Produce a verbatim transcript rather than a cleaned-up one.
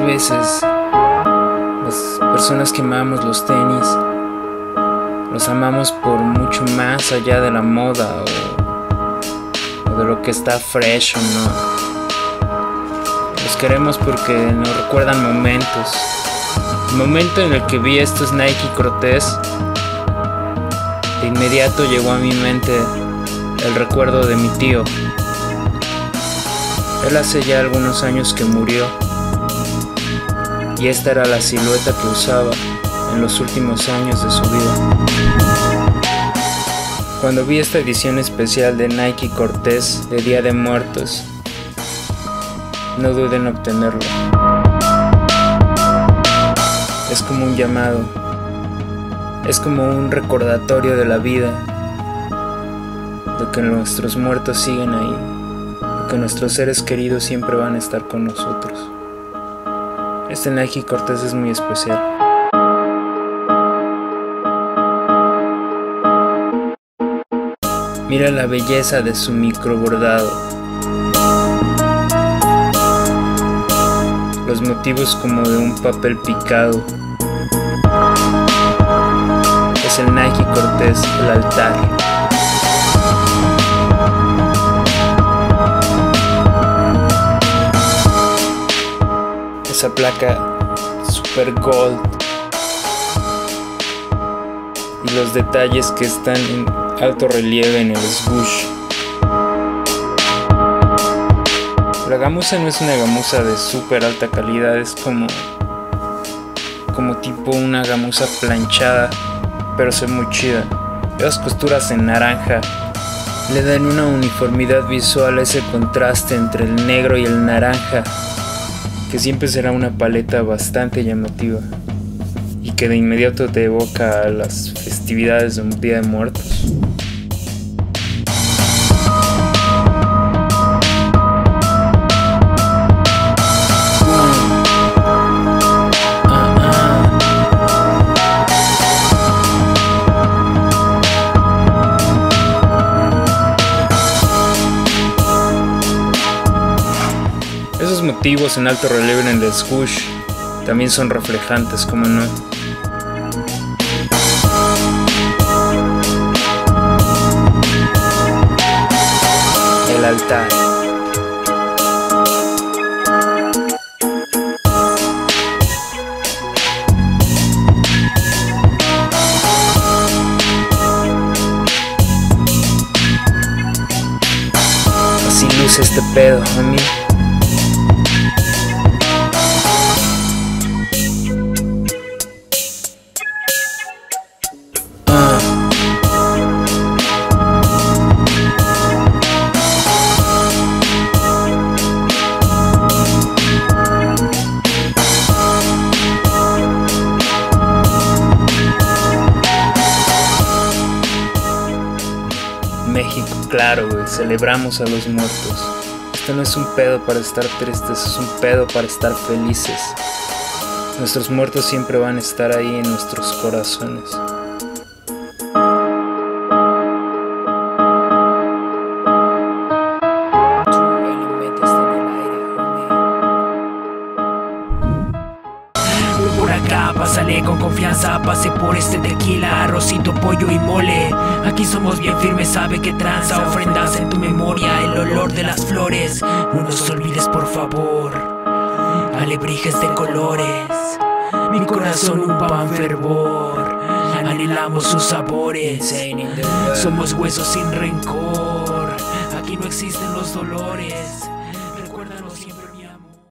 muchas veces las personas que amamos los tenis los amamos por mucho más allá de la moda o, o de lo que está fresh o no. Los queremos porque nos recuerdan momentos. El momento en el que vi estos Nike Cortez, de inmediato llegó a mi mente el recuerdo de mi tío. Él hace ya algunos años que murió, y esta era la silueta que usaba en los últimos años de su vida. Cuando vi esta edición especial de Nike Cortez de Día de Muertos, no dudé en obtenerlo. Es como un llamado, es como un recordatorio de la vida, de que nuestros muertos siguen ahí, de que nuestros seres queridos siempre van a estar con nosotros. Este Nike Cortez es muy especial. Mira la belleza de su microbordado, los motivos como de un papel picado. Es el Nike Cortez, el altar. Esa placa super gold y los detalles que están en alto relieve en el swoosh. La gamuza no es una gamuza de super alta calidad, es como como tipo una gamuza planchada, pero se ve muy chida. Las costuras en naranja le dan una uniformidad visual a ese contraste entre el negro y el naranja, que siempre será una paleta bastante llamativa y que de inmediato te evoca a las festividades de un Día de Muertos. Esos motivos en alto relieve en el swoosh también son reflejantes, como no. El altar. Así luce este pedo, homie. México, claro, güey, celebramos a los muertos. Esto no es un pedo para estar tristes, es un pedo para estar felices. Nuestros muertos siempre van a estar ahí en nuestros corazones. Por acá, pásale con confianza, pase por este tequila, arrocito, pollo y mole. Aquí somos bien firmes, sabe que tranza, ofrendas en tu memoria el olor de las flores. No nos olvides, por favor, alebrijes de colores. Mi corazón un pan fervor, anhelamos sus sabores. Somos huesos sin rencor, aquí no existen los dolores.